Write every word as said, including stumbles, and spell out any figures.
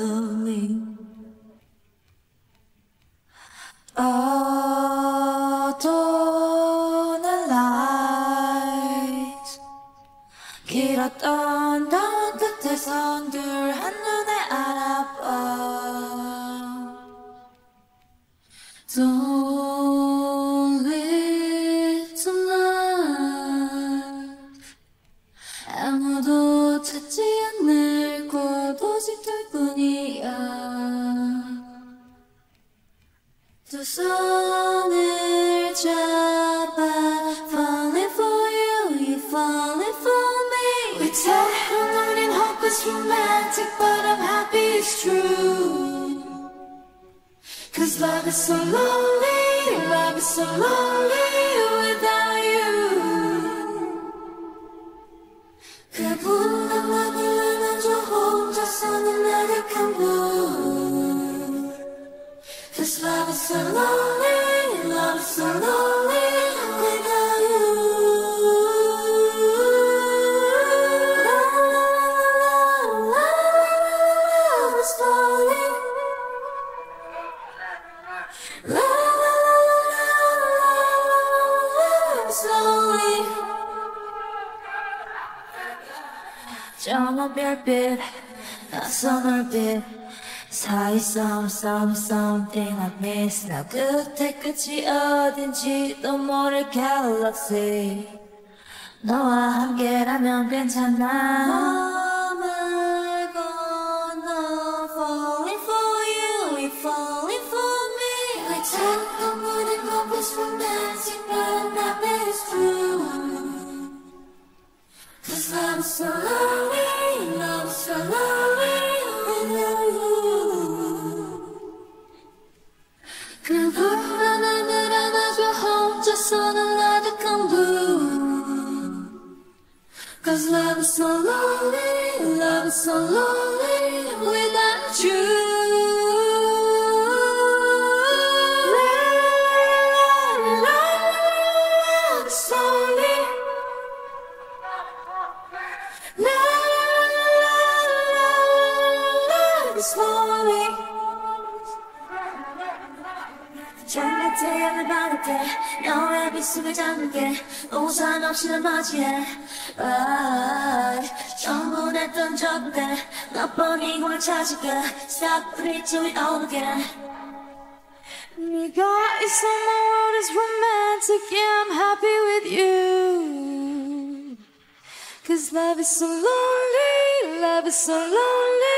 slowly. 어두운 light 길었던 너와 끝에서 늘 한눈에 알아봐. Don't leave tonight. 아무도 찾지 않을 곳 오직 둘 뿐이야. 두 손을 잡아 Falling for you, you falling for me. We tell her not in hope it's romantic, but I'm happy it's true. Cause love is so lonely, love is so lonely without you. 그분은 나 불러난 저 혼자서는 아득한 분. This love is so lonely, love is so lonely without you. La la la la la la, it's falling. La la la la la, it's lonely. 젊은 별빛, 낯선 얼빛. 사이 some some something I miss. 나 끝에 끝이 어딘지도 모를 갤럭시. 너와 함께라면 괜찮아. 너 말고 너 falling for you, we falling for me. 왜 자꾸 모든 건 It's romantic but not it's true. Cause love is so lonely, love is so lonely without you. 그 불안한 하늘 안아줘 혼자서는 아득한 blue. Cause love is so lonely, love is so lonely without you. La la la la, it's lonely. La la la la, it's lonely. 장갑에 양을 바를 때 너의 빗속을 잡는 게 우산 없이 날 맞이해. Right 전부 냈던 적대 너뿐인 곳을 찾을게. Stop pretty we all again. 네가 있어 my world is romantic. Yeah I'm happy with you. Cause love is so lonely, love is so lonely.